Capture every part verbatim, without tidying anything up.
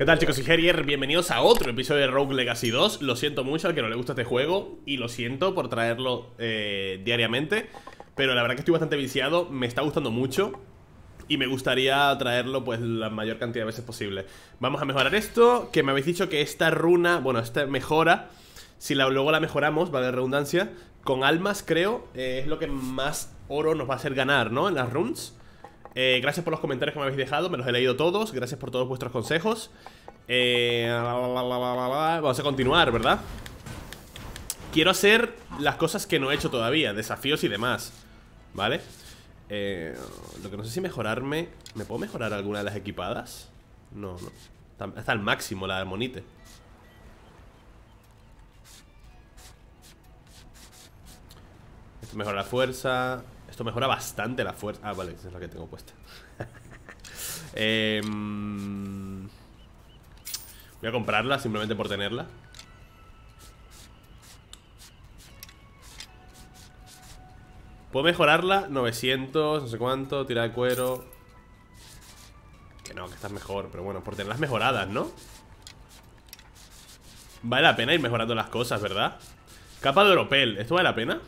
¿Qué tal, chicos? Soy Gerier, bienvenidos a otro episodio de Rogue Legacy dos. Lo siento mucho al que no le gusta este juego y lo siento por traerlo eh, diariamente, pero la verdad que estoy bastante viciado, me está gustando mucho y me gustaría traerlo pues la mayor cantidad de veces posible. Vamos a mejorar esto, que me habéis dicho que esta runa, bueno, esta mejora, si la, luego la mejoramos, vale, redundancia, con almas creo, eh, es lo que más oro nos va a hacer ganar, ¿no? En las runes. Eh, gracias por los comentarios que me habéis dejado, me los he leído todos. Gracias por todos vuestros consejos. eh, la, la, la, la, la. Vamos a continuar, ¿verdad? Quiero hacer las cosas que no he hecho todavía, desafíos y demás, ¿vale? Eh, lo que no sé si mejorarme. ¿Me puedo mejorar alguna de las equipadas? No, no, hasta el máximo la armonite. Esto mejora la fuerza. Esto mejora bastante la fuerza. Ah, vale, esa es la que tengo puesta. eh, voy a comprarla simplemente por tenerla. ¿Puedo mejorarla? novecientos, no sé cuánto, tira de cuero. Que no, que estás mejor, pero bueno, por tenerlas mejoradas, ¿no? Vale la pena ir mejorando las cosas, ¿verdad? Capa de oropel, ¿esto vale la pena?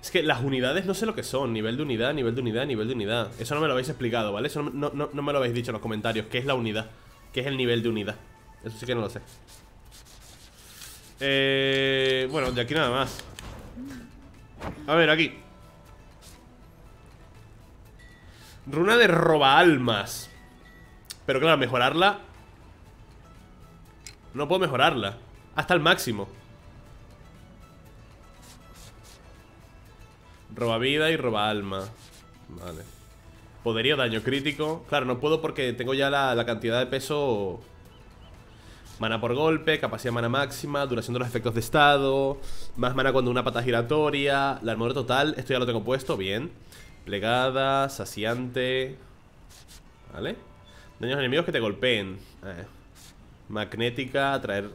Es que las unidades no sé lo que son. Nivel de unidad, nivel de unidad, nivel de unidad. Eso no me lo habéis explicado, ¿vale? Eso no, no, no, no me lo habéis dicho en los comentarios. ¿Qué es la unidad? ¿Qué es el nivel de unidad? Eso sí que no lo sé. Eh, bueno, de aquí nada más. A ver, aquí. Runa de roba almas. Pero claro, mejorarla. No puedo mejorarla hasta el máximo. Roba vida y roba alma. Vale. Poderío, daño crítico. Claro, no puedo porque tengo ya la, la cantidad de peso. Mana por golpe, capacidad mana máxima, duración de los efectos de estado, más mana cuando una pata giratoria, la armadura total, esto ya lo tengo puesto, bien. Plegada, saciante. Vale. Daños enemigos que te golpeen. Eh. Magnética, atraer.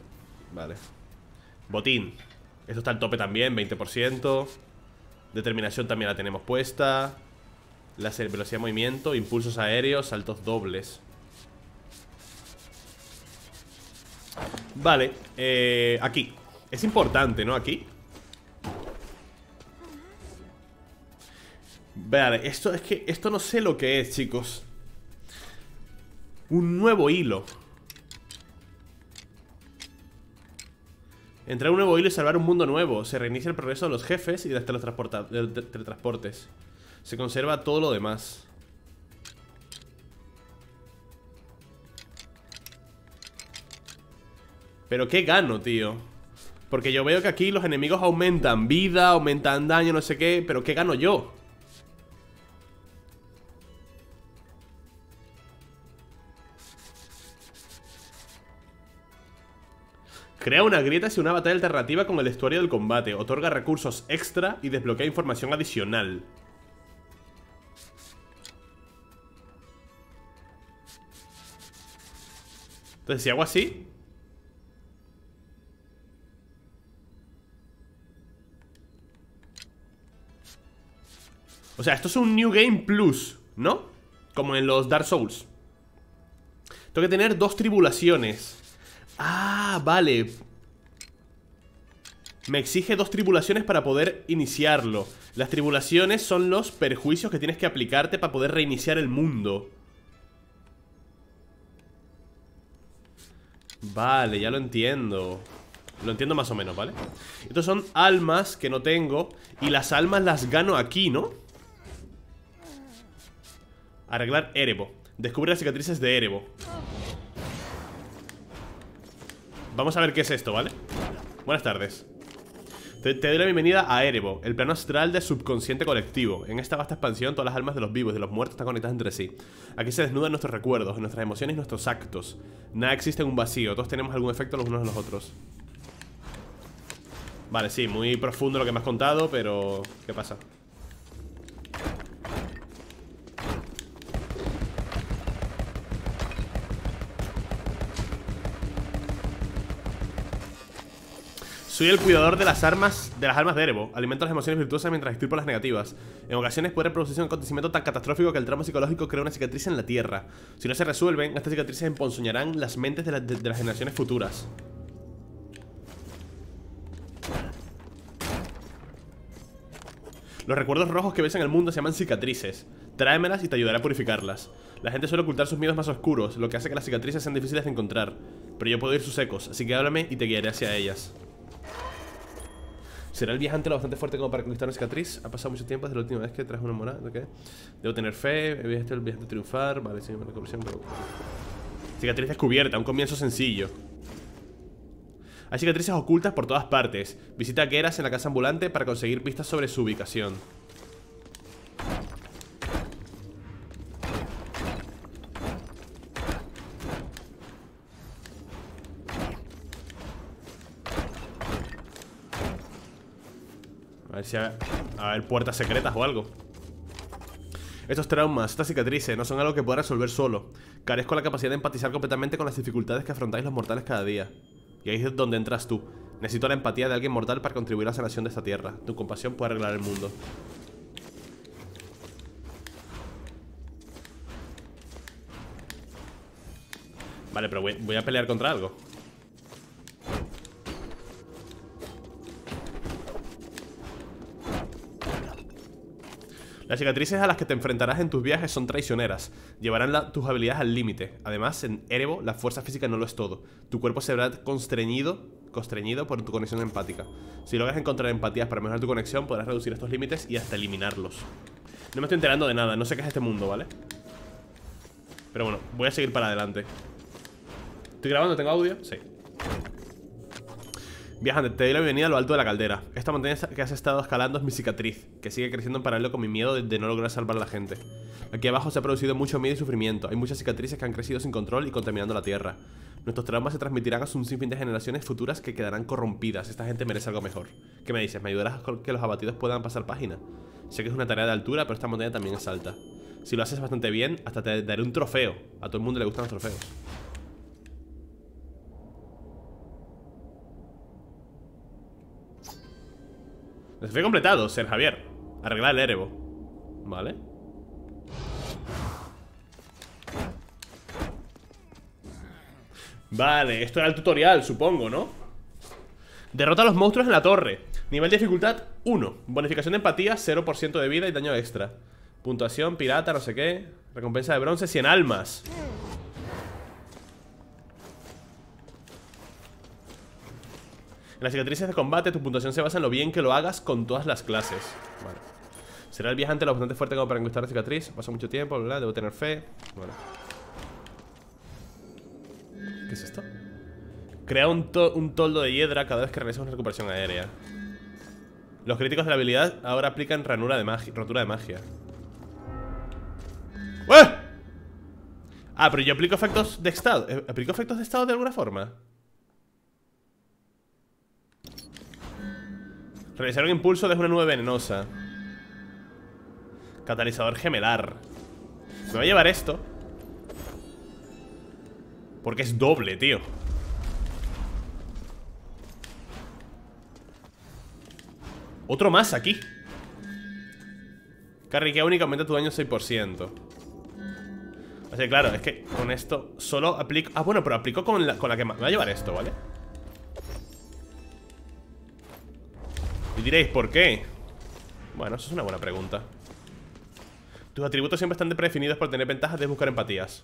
Vale. Botín. Esto está al tope también, veinte por ciento. Determinación también la tenemos puesta. La velocidad de movimiento, impulsos aéreos, saltos dobles. Vale, eh, aquí. Es importante, ¿no? Aquí. Vale, esto es que esto no sé lo que es, chicos. Un nuevo hilo. Entrar a un nuevo hilo y salvar un mundo nuevo. Se reinicia el progreso de los jefes y de los teletransportes. Se conserva todo lo demás. Pero qué gano, tío. Porque yo veo que aquí los enemigos aumentan vida, aumentan daño, no sé qué. Pero qué gano yo. Crea una grieta y una batalla alternativa con el estuario del combate. Otorga recursos extra y desbloquea información adicional. Entonces, si hago así... O sea, esto es un New Game Plus, ¿no? Como en los Dark Souls. Tengo que tener dos tribulaciones. Ah, vale. Me exige dos tribulaciones para poder iniciarlo. Las tribulaciones son los perjuicios que tienes que aplicarte para poder reiniciar el mundo. Vale, ya lo entiendo. Lo entiendo más o menos, ¿vale? Estos son almas que no tengo. Y las almas las gano aquí, ¿no? Arreglar Erebo. Descubre las cicatrices de Erebo. Vamos a ver qué es esto, ¿vale? Buenas tardes. Te, te doy la bienvenida a Erebo, el plano astral del subconsciente colectivo. En esta vasta expansión, todas las almas de los vivos y de los muertos están conectadas entre sí. Aquí se desnudan nuestros recuerdos, nuestras emociones y nuestros actos. Nada existe en un vacío, todos tenemos algún efecto los unos en los otros. Vale, sí, muy profundo lo que me has contado, pero... ¿qué pasa? Soy el cuidador de las armas de las armas de Erebo. Alimento las emociones virtuosas mientras extirpo las negativas. En ocasiones puede producirse un acontecimiento tan catastrófico que el trauma psicológico crea una cicatriz en la tierra. Si no se resuelven, estas cicatrices emponzoñarán las mentes de, la, de, de las generaciones futuras. Los recuerdos rojos que ves en el mundo se llaman cicatrices. Tráemelas y te ayudaré a purificarlas. La gente suele ocultar sus miedos más oscuros, lo que hace que las cicatrices sean difíciles de encontrar. Pero yo puedo ir sus ecos, así que háblame y te guiaré hacia ellas. ¿Será el viajante lo bastante fuerte como para conquistar una cicatriz? Ha pasado mucho tiempo desde la última vez que traje una morada. ¿Okay? Debo tener fe, he visto el viajante triunfar. Vale, sí, una corrupción, pero... Cicatriz descubierta, un comienzo sencillo. Hay cicatrices ocultas por todas partes. Visita a Keras en la casa ambulante para conseguir pistas sobre su ubicación. A ver si hay, a ver, puertas secretas o algo. Estos traumas, estas cicatrices, no son algo que pueda resolver solo. Carezco la capacidad de empatizar completamente con las dificultades que afrontáis los mortales cada día. Y ahí es donde entras tú. Necesito la empatía de alguien mortal para contribuir a la sanación de esta tierra. Tu compasión puede arreglar el mundo. Vale, pero voy, voy a pelear contra algo. Las cicatrices a las que te enfrentarás en tus viajes son traicioneras. Llevarán la, tus habilidades al límite. Además, en Erebo, la fuerza física no lo es todo. Tu cuerpo se verá constreñido, constreñido por tu conexión empática. Si logras encontrar empatías para mejorar tu conexión, podrás reducir estos límites y hasta eliminarlos. No me estoy enterando de nada, no sé qué es este mundo, ¿vale? Pero bueno, voy a seguir para adelante. ¿Estoy grabando? ¿Tengo audio? Sí. Viajante, te doy la bienvenida a lo alto de la caldera. Esta montaña que has estado escalando es mi cicatriz, que sigue creciendo en paralelo con mi miedo de, de no lograr salvar a la gente. Aquí abajo se ha producido mucho miedo y sufrimiento. Hay muchas cicatrices que han crecido sin control y contaminando la tierra. Nuestros traumas se transmitirán a un sinfín de generaciones futuras que quedarán corrompidas. Esta gente merece algo mejor. ¿Qué me dices? ¿Me ayudarás a que los abatidos puedan pasar página? Sé que es una tarea de altura, pero esta montaña también es alta. Si lo haces bastante bien, hasta te daré un trofeo. A todo el mundo le gustan los trofeos. Los he completado, ser Javier. Arreglar el Erebo. Vale. Vale, esto era el tutorial, supongo, ¿no? Derrota a los monstruos en la torre. Nivel de dificultad uno. Bonificación de empatía, cero por ciento de vida y daño extra. Puntuación, pirata, no sé qué. Recompensa de bronce, cien almas. En las cicatrices de combate, tu puntuación se basa en lo bien que lo hagas con todas las clases. Vale. Será el viajante lo bastante fuerte como para conquistar la cicatriz. Pasa mucho tiempo, bla, bla, debo tener fe. Vale. ¿Qué es esto? Crea un, to un toldo de hiedra cada vez que realizas una recuperación aérea. Los críticos de la habilidad ahora aplican ranura de magia, rotura de magia. ¡Eh! Ah, pero yo aplico efectos de estado. ¿Aplico efectos de estado de alguna forma? Realizar un impulso desde una nube venenosa. Catalizador gemelar. Me voy a llevar esto porque es doble, tío. Otro más aquí. Carriquea única aumenta tu daño seis por ciento. O sea, claro, es que con esto solo aplico... Ah, bueno, pero aplico con la, con la que más... Me voy a llevar esto, ¿vale? Y diréis, ¿por qué? Bueno, eso es una buena pregunta. Tus atributos siempre están predefinidos por tener ventajas de buscar empatías.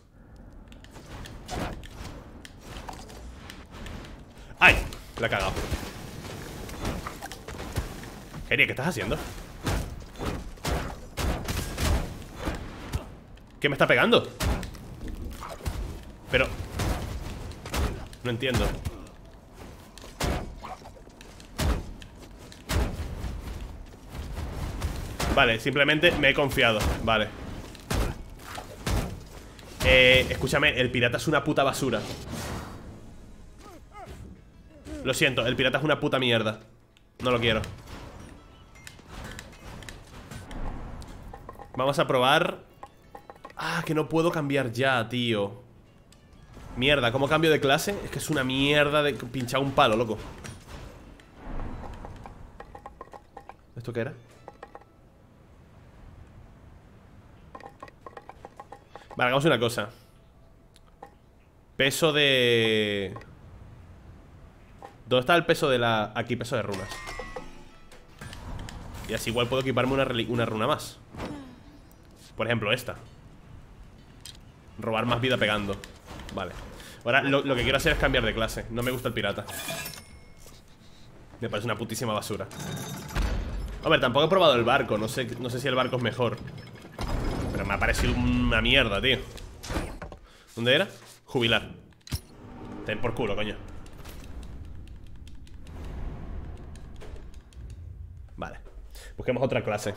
¡Ay! La he cagado. Gerier, ¿qué estás haciendo? ¿Qué me está pegando? Pero... No entiendo. Vale, simplemente me he confiado. Vale. Eh, escúchame, el pirata es una puta basura. Lo siento, el pirata es una puta mierda. No lo quiero. Vamos a probar. Ah, que no puedo cambiar ya, tío. Mierda, ¿cómo cambio de clase? Es que es una mierda de pinchar un palo, loco. ¿Esto qué era? Vale, hagamos una cosa. Peso de... ¿Dónde está el peso de la...? Aquí, peso de runas. Y así igual puedo equiparme una, una runa más. Por ejemplo, esta. Robar más vida pegando. Vale. Ahora lo, lo que quiero hacer es cambiar de clase. No me gusta el pirata. Me parece una putísima basura. A ver, tampoco he probado el barco. No sé, no sé si el barco es mejor. Pero me ha parecido una mierda, tío. ¿Dónde era? Jubilar. Ten por culo, coño. Vale. Busquemos otra clase.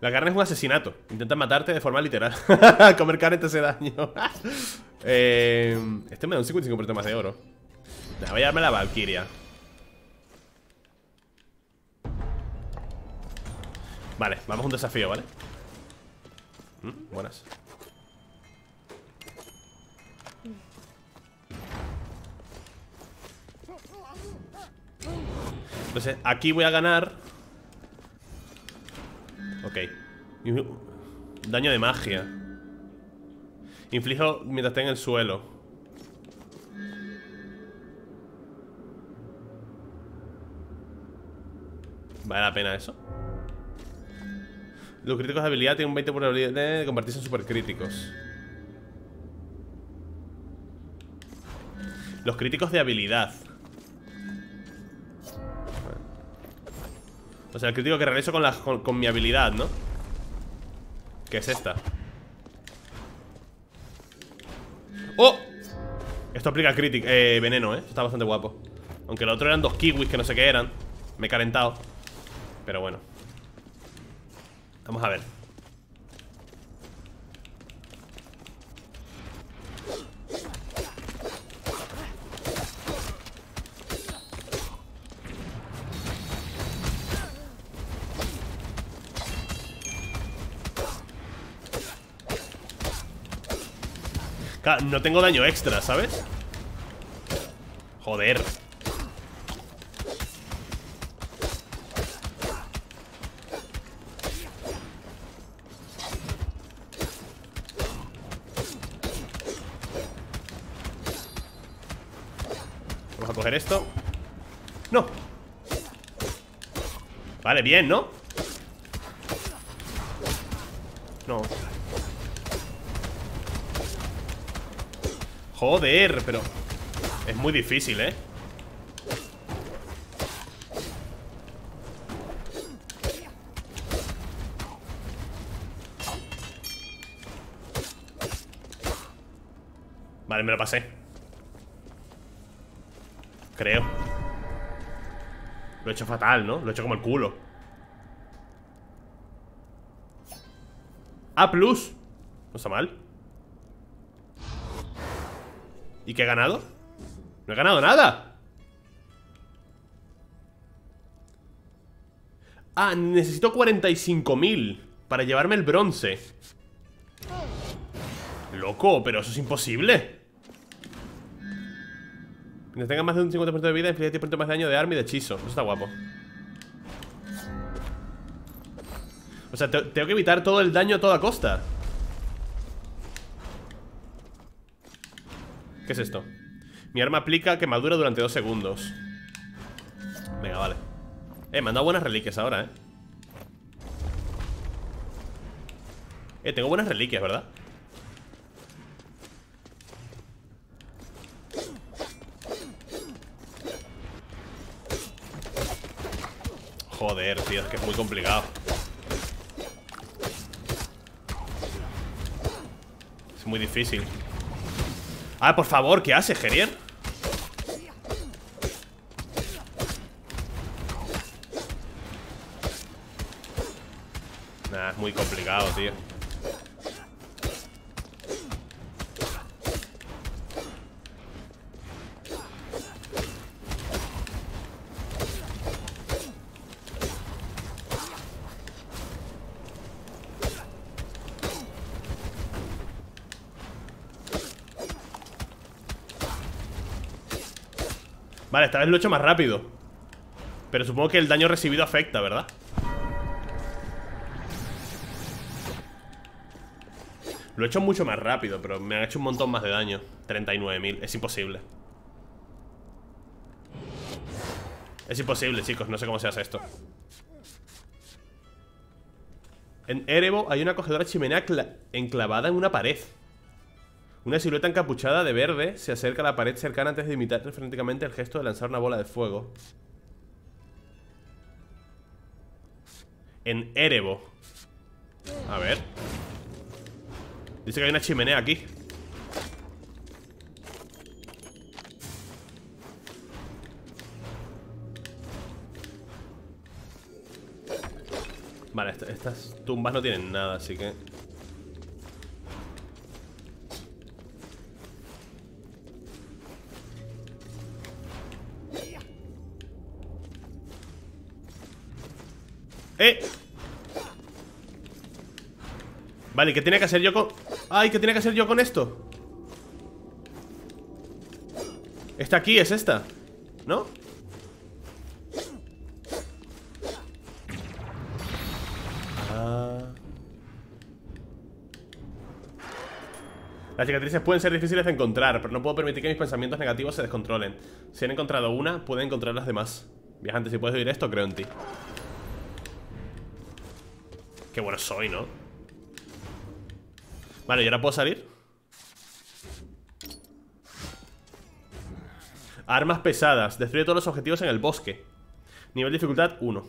La carne es un asesinato. Intentan matarte de forma literal. Comer carne te hace daño. eh, este me da un cincuenta y cinco por ciento más de oro. Nah, voy a darme la Valquiria. Vale, vamos a un desafío, ¿vale? Mm, buenas. Entonces, aquí voy a ganar. Ok. Daño de magia. Inflijo mientras esté en el suelo. ¿Vale la pena eso? Los críticos de habilidad tienen un veinte por ciento de probabilidad de convertirse en supercríticos. Los críticos de habilidad. O sea, el crítico que realizo con, la, con, con mi habilidad, ¿no? Que es esta. ¡Oh! Esto aplica crítico, eh, veneno, ¿eh? Esto está bastante guapo. Aunque el otro eran dos kiwis que no sé qué eran. Me he calentado. Pero bueno. Vamos a ver. Claro, no tengo daño extra, ¿sabes? Joder. Vamos a coger esto. ¡No! Vale, bien, ¿no? No. Joder, pero es muy difícil, ¿eh? Vale, me lo pasé. Creo. Lo he hecho fatal, ¿no? Lo he hecho como el culo. A plus. No está mal. ¿Y qué he ganado? No he ganado nada. Ah, necesito cuarenta y cinco mil para llevarme el bronce. Loco, pero eso es imposible. Mientras tenga más de un cincuenta por ciento de vida, inflige diez por ciento más de daño de arma y de hechizo. Eso está guapo. O sea, te tengo que evitar todo el daño a toda costa. ¿Qué es esto? Mi arma aplica quemadura durante dos segundos. Venga, vale. Eh, me han dado buenas reliquias ahora, eh. Eh, tengo buenas reliquias, ¿verdad? Joder, tío, es que es muy complicado. Es muy difícil. Ah, por favor, ¿qué hace, Gerier? Nah, es muy complicado, tío. Vale, esta vez lo he hecho más rápido. Pero supongo que el daño recibido afecta, ¿verdad? Lo he hecho mucho más rápido, pero me han hecho un montón más de daño. Treinta y nueve mil, es imposible. Es imposible, chicos, no sé cómo se hace esto. En Erebo hay una cogedora chimenea enclavada en una pared. Una silueta encapuchada de verde se acerca a la pared cercana antes de imitar frenéticamente el gesto de lanzar una bola de fuego. En Erebo. A ver. Dice que hay una chimenea aquí. Vale, esta, estas tumbas no tienen nada, así que... ¡Eh! Vale, ¿qué tenía que hacer yo con...? ¡Ay! ¿Qué tenía que hacer yo con esto? Esta aquí es esta, ¿no? Las cicatrices pueden ser difíciles de encontrar, pero no puedo permitir que mis pensamientos negativos se descontrolen. Si han encontrado una, pueden encontrar las demás. Viajante, si puedes oír esto, creo en ti. Qué bueno soy, ¿no? Vale, ¿y ahora puedo salir? Armas pesadas. Destruye todos los objetivos en el bosque. Nivel de dificultad uno.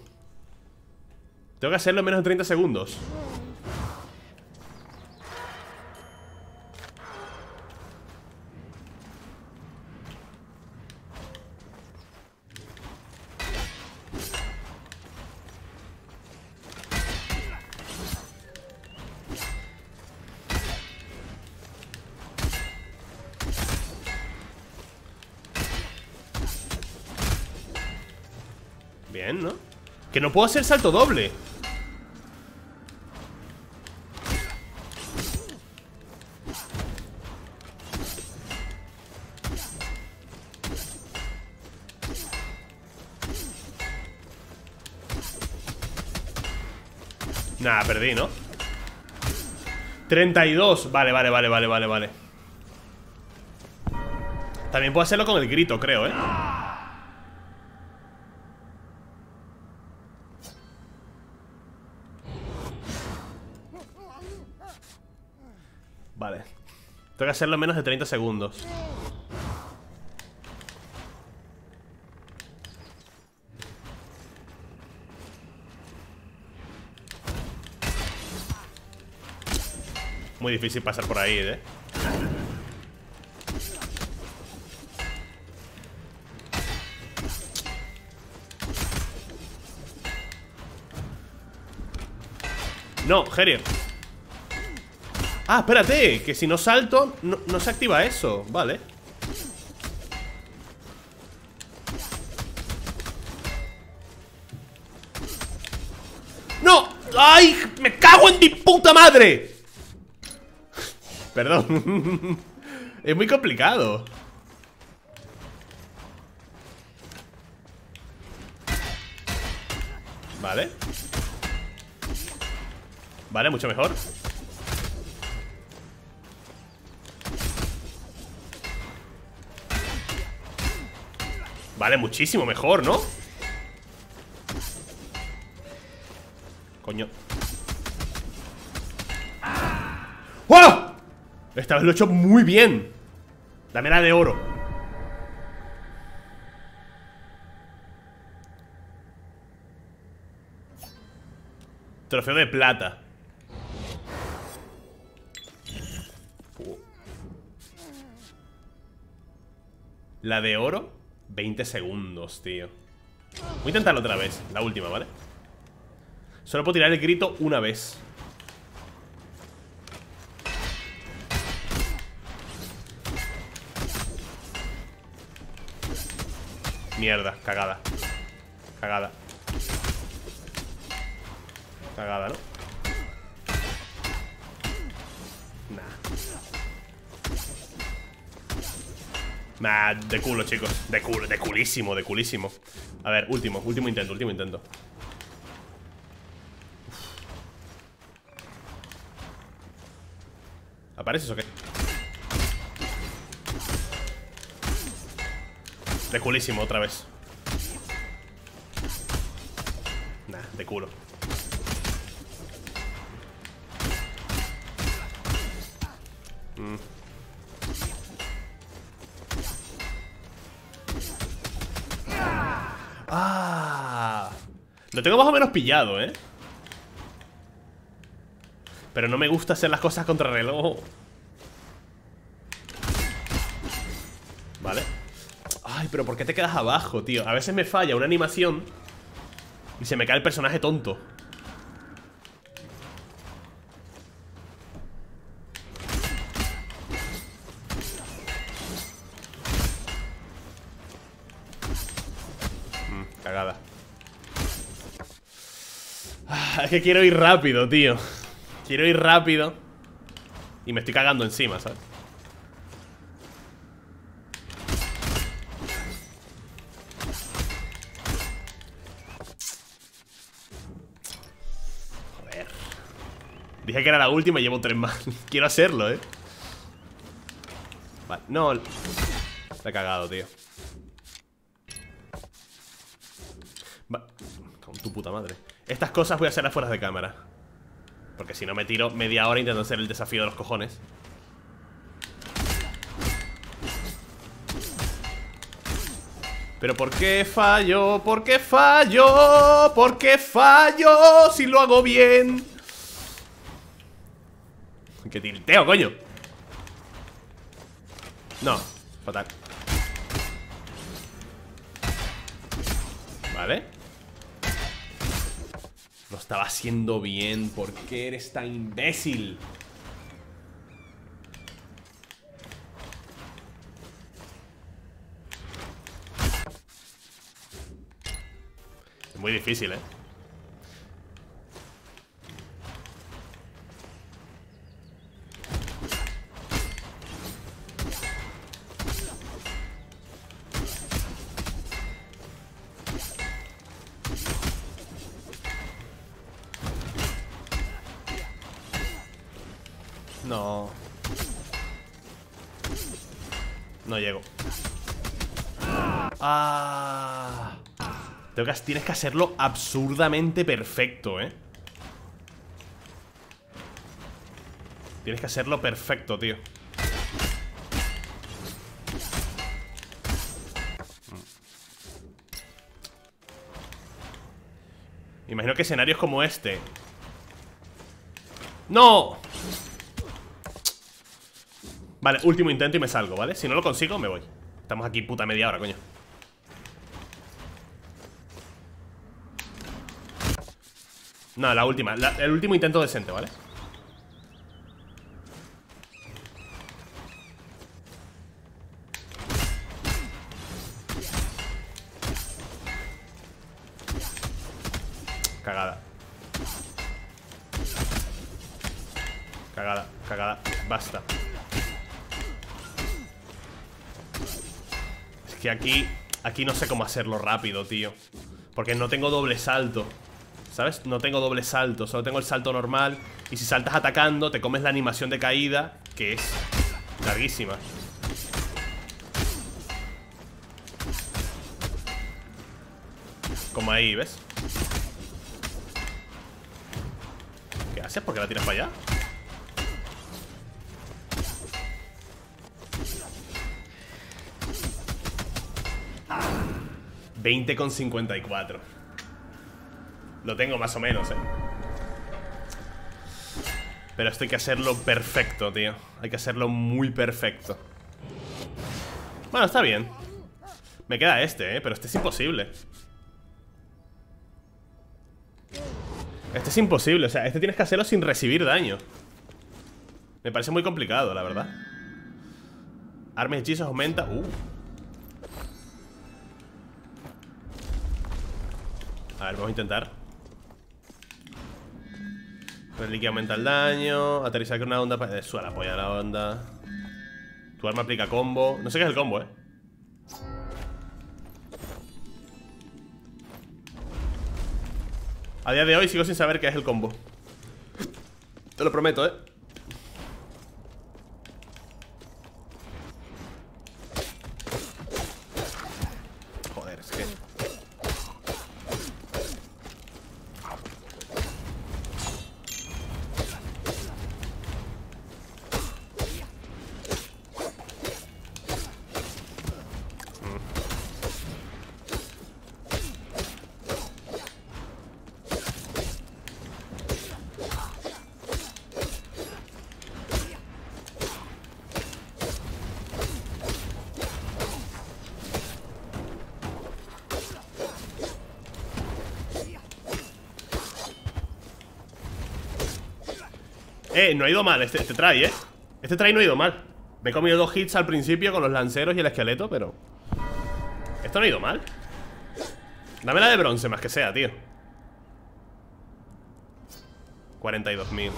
Tengo que hacerlo en menos de treinta segundos. Bien, ¿no? Que no puedo hacer salto doble. Nah, perdí, ¿no? treinta y dos. Vale, vale, vale, vale, vale, vale. También puedo hacerlo con el grito, creo, ¿eh? Vale. Tengo que hacerlo en menos de treinta segundos. Muy difícil pasar por ahí, ¿eh? No, Gerier. Ah, espérate, que si no salto no, no se activa eso, vale. ¡No! ¡Ay! ¡Me cago en mi puta madre! Perdón. Es muy complicado. Vale. Vale, mucho mejor. Vale, muchísimo mejor, ¿no? Coño. ¡Oh! Esta vez lo he hecho muy bien. Dame la de oro. Trofeo de plata. Oh. La de oro. veinte segundos, tío. Voy a intentarlo otra vez, la última, ¿vale? Solo puedo tirar el grito una vez. Mierda, cagada. Cagada. Cagada, ¿no? Nah. Nah, de culo, chicos. De culo, de culísimo, de culísimo. A ver, último, último intento, último intento. ¿Apareces o qué? De culísimo, otra vez. Nah, de culo. Mm. Ah, lo tengo más o menos pillado, ¿eh? Pero no me gusta hacer las cosas contra reloj. Vale. Ay, pero ¿por qué te quedas abajo, tío? A veces me falla una animación y se me cae el personaje tonto. Mm, cagada. Ah, es que quiero ir rápido, tío. Quiero ir rápido y me estoy cagando encima, ¿sabes? Joder. Dije que era la última y llevo tres más. Quiero hacerlo, ¿eh? Vale, no. Está cagado, tío. Va. Con tu puta madre. Estas cosas voy a hacer afuera de cámara, porque si no me tiro media hora intentando hacer el desafío de los cojones. Pero ¿por qué fallo? ¿Por qué fallo? ¿Por qué fallo? Si lo hago bien. ¡Qué tilteo, coño! No, fatal. Vale. Lo estaba haciendo bien. ¿Por qué eres tan imbécil? Es muy difícil, ¿eh? No. No llego. Ah. Tengo que, tienes que hacerlo absurdamente perfecto, ¿eh? Tienes que hacerlo perfecto, tío. Imagino que escenarios como este. ¡No! Vale, último intento y me salgo, ¿vale? Si no lo consigo, me voy. Estamos aquí puta media hora, coño. No, la última, la, el último intento decente, ¿vale? Cagada. Cagada, cagada, basta. Que aquí, aquí no sé cómo hacerlo rápido, tío, porque no tengo doble salto, ¿sabes? No tengo doble salto, solo tengo el salto normal. Y si saltas atacando, te comes la animación de caída, que es larguísima. Como ahí, ¿ves? ¿Qué haces? ¿Por qué la tiras para allá? veinte con cincuenta y cuatro. Lo tengo más o menos, eh. Pero esto hay que hacerlo perfecto, tío. Hay que hacerlo muy perfecto. Bueno, está bien. Me queda este, eh. Pero este es imposible. Este es imposible, o sea, este tienes que hacerlo sin recibir daño. Me parece muy complicado, la verdad. Armas y hechizos aumenta. Uh A ver, vamos a intentar. Reliquia aumenta el daño. Aterrizar con una onda. Suela apoya la onda. Tu arma aplica combo. No sé qué es el combo, eh. A día de hoy sigo sin saber qué es el combo. Te lo prometo, eh. Joder, es que... Eh, no ha ido mal este, este try, eh. Este try no ha ido mal. Me he comido dos hits al principio con los lanceros y el esqueleto, pero... esto no ha ido mal. Dame la de bronce, más que sea, tío. cuarenta y dos mil.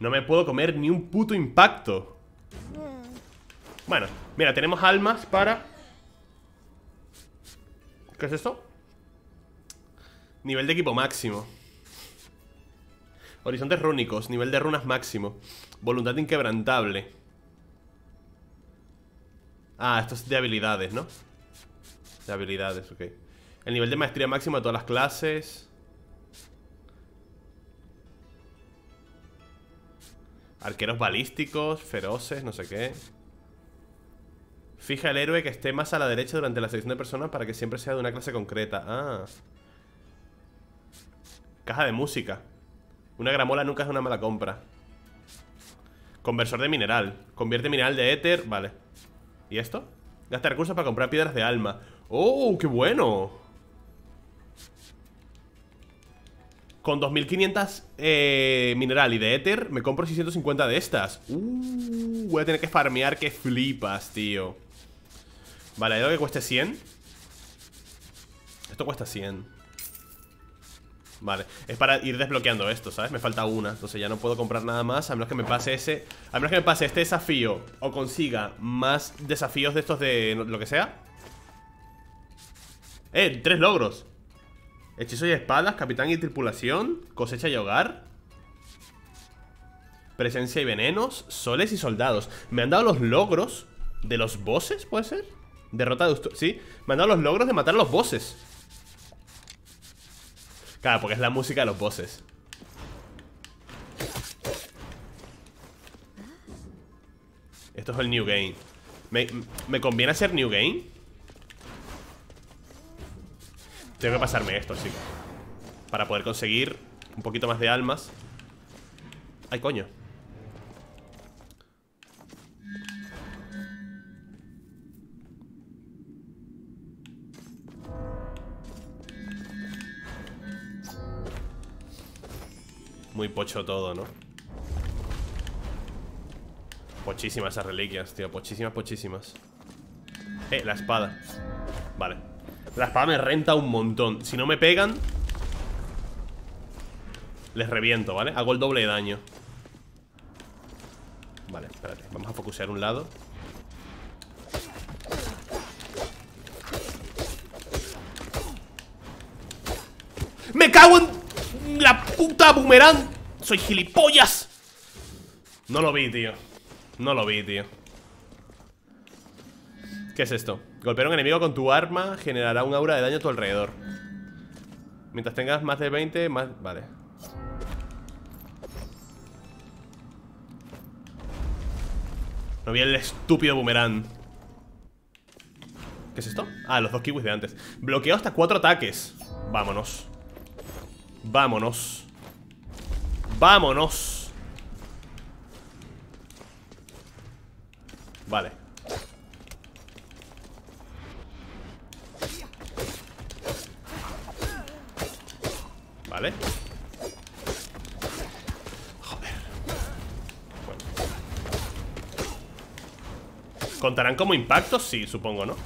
No me puedo comer ni un puto impacto. Bueno, mira, tenemos almas para... ¿qué es esto? Nivel de equipo máximo. Horizontes rúnicos. Nivel de runas máximo. Voluntad inquebrantable. Ah, esto es de habilidades, ¿no? De habilidades, ok. El nivel de maestría máximo de todas las clases. Arqueros balísticos, feroces, no sé qué. Fija el héroe que esté más a la derecha durante la selección de personas para que siempre sea de una clase concreta. Ah... Caja de música. Una gramola nunca es una mala compra. Conversor de mineral. Convierte mineral de éter, vale. ¿Y esto? Gasta recursos para comprar piedras de alma. ¡Oh, qué bueno! Con dos mil quinientos eh, mineral y de éter me compro seiscientos cincuenta de estas. uh, Voy a tener que farmear que flipas, tío. Vale, creo que cueste cien. Esto cuesta cien. Vale, es para ir desbloqueando esto, ¿sabes? Me falta una, entonces ya no puedo comprar nada más. A menos que me pase ese, a menos que me pase este desafío o consiga más desafíos de estos de lo que sea. Eh, tres logros. Hechizo y espadas, capitán y tripulación, cosecha y hogar, presencia y venenos, soles y soldados. Me han dado los logros de los bosses, ¿puede ser? Derrota de... sí, me han dado los logros de matar a los bosses. Claro, porque es la música de los bosses. Esto es el New Game. ¿Me, me conviene hacer New Game? Tengo que pasarme esto, chicos, para poder conseguir un poquito más de almas. Ay, coño. Muy pocho todo, ¿no? Pochísimas esas reliquias, tío. Pochísimas, pochísimas. Eh, la espada. Vale. La espada me renta un montón. Si no me pegan, les reviento, ¿vale? Hago el doble de daño. Vale, espérate. Vamos a focusear un lado. ¡Me cago en... la puta boomerang! ¡Soy gilipollas! No lo vi, tío. No lo vi, tío. ¿Qué es esto? Golpear a un enemigo con tu arma generará un aura de daño a tu alrededor. Mientras tengas más de veinte, más... vale. No vi el estúpido boomerang. ¿Qué es esto? Ah, los dos kiwis de antes. Bloqueo hasta cuatro ataques. Vámonos. Vámonos. Vámonos. Vale. Vale. Joder. Bueno. ¿Contarán como impactos? Sí, supongo, ¿no?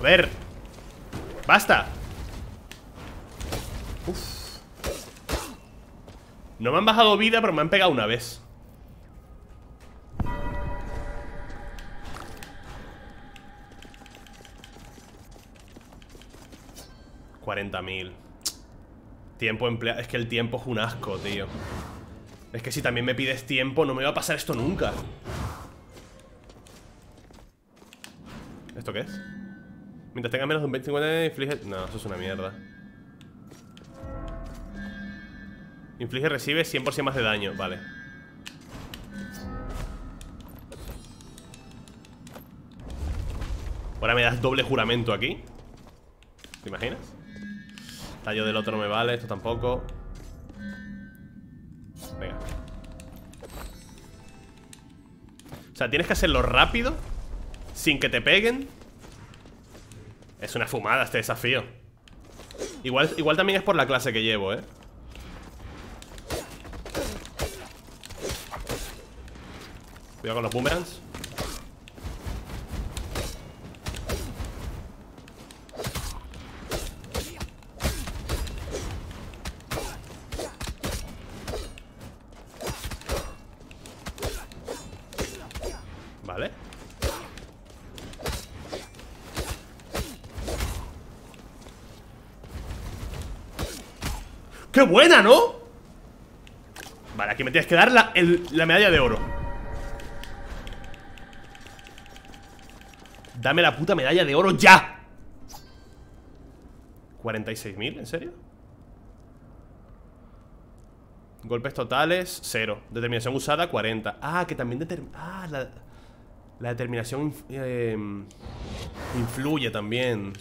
Joder. Basta. Uf. No me han bajado vida, pero me han pegado una vez. cuarenta mil. Tiempo empleado. Es que el tiempo es un asco, tío. Es que si también me pides tiempo, no me va a pasar esto nunca. ¿Esto qué es? Mientras tengas menos de un veinticinco de inflige... No, eso es una mierda. Inflige recibe cien por ciento más de daño. Vale. Ahora me das doble juramento aquí. ¿Te imaginas? Tallo del otro no me vale, esto tampoco. Venga. O sea, tienes que hacerlo rápido, sin que te peguen. Es una fumada este desafío. Igual, igual también es por la clase que llevo, eh. Cuidado con los boomerangs. ¡Qué buena!, ¿no? Vale, aquí me tienes que dar la, el, la medalla de oro. Dame la puta medalla de oro ya. ¿cuarenta y seis mil? ¿En serio? Golpes totales, cero. Determinación usada, cuarenta. Ah, que también determina... Ah, la, la determinación eh, influye también.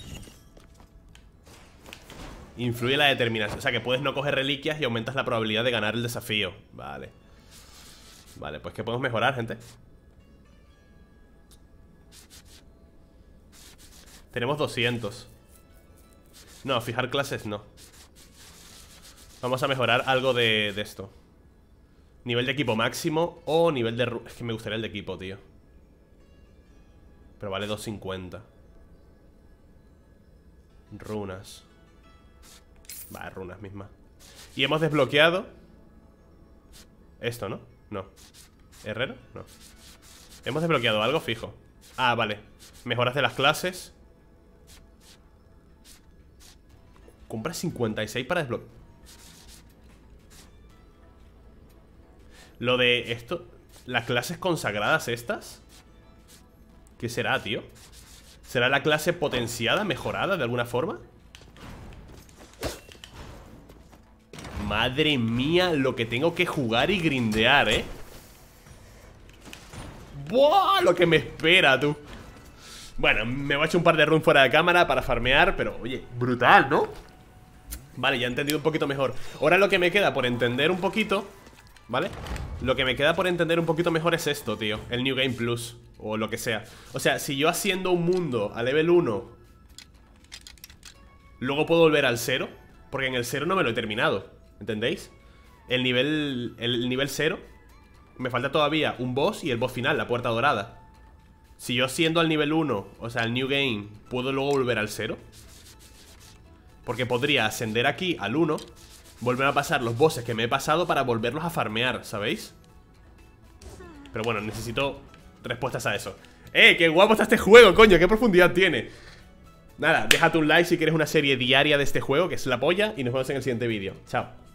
Influye la determinación. O sea, que puedes no coger reliquias y aumentas la probabilidad de ganar el desafío. Vale. Vale, pues que podemos mejorar, gente. Tenemos doscientos. No, fijar clases no. Vamos a mejorar algo de, de esto. Nivel de equipo máximo o nivel de... Es que me gustaría el de equipo, tío. Pero vale doscientos cincuenta. Runas. Va, runas mismas. Y hemos desbloqueado esto, ¿no? No. ¿Herrero? No. Hemos desbloqueado algo fijo. Ah, vale. Mejoras de las clases. Compra cincuenta y seis para desbloquear. Lo de esto. ¿Las clases consagradas estas? ¿Qué será, tío? ¿Será la clase potenciada, mejorada de alguna forma? Madre mía, lo que tengo que jugar y grindear, ¿eh? ¡Buah! Lo que me espera, tú. Bueno, me voy a echar un par de runs fuera de cámara para farmear, pero, oye, brutal, ¿no? Vale, ya he entendido un poquito mejor. Ahora lo que me queda por entender un poquito, ¿vale? Lo que me queda por entender un poquito mejor es esto, tío. El New Game Plus, o lo que sea. O sea, si yo haciendo un mundo a level uno, luego puedo volver al cero, porque en el cero no me lo he terminado. ¿Entendéis? El nivel el nivel cero. Me falta todavía un boss y el boss final, la puerta dorada. Si yo siendo al nivel uno, o sea, el New Game, ¿puedo luego volver al cero? Porque podría ascender aquí al uno, volver a pasar los bosses que me he pasado para volverlos a farmear, ¿sabéis? Pero bueno, necesito respuestas a eso. ¡Eh! ¡Qué guapo está este juego, coño! ¡Qué profundidad tiene! Nada, déjate un like si quieres una serie diaria de este juego, que es la polla, y nos vemos en el siguiente vídeo. ¡Chao!